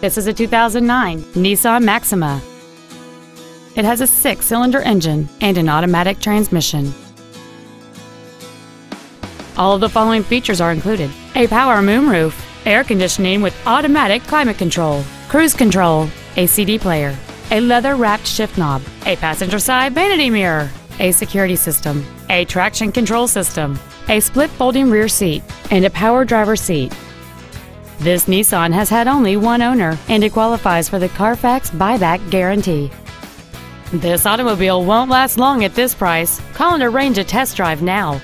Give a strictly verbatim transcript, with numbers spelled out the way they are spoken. This is a two thousand nine Nissan Maxima. It has a six-cylinder engine and an automatic transmission. All of the following features are included: a power moonroof, air conditioning with automatic climate control, cruise control, a C D player, a leather-wrapped shift knob, a passenger side vanity mirror, a security system, a traction control system, a split folding rear seat, and a power driver's seat. This Nissan has had only one owner, and it qualifies for the Carfax buyback guarantee. This automobile won't last long at this price. Call and arrange a test drive now.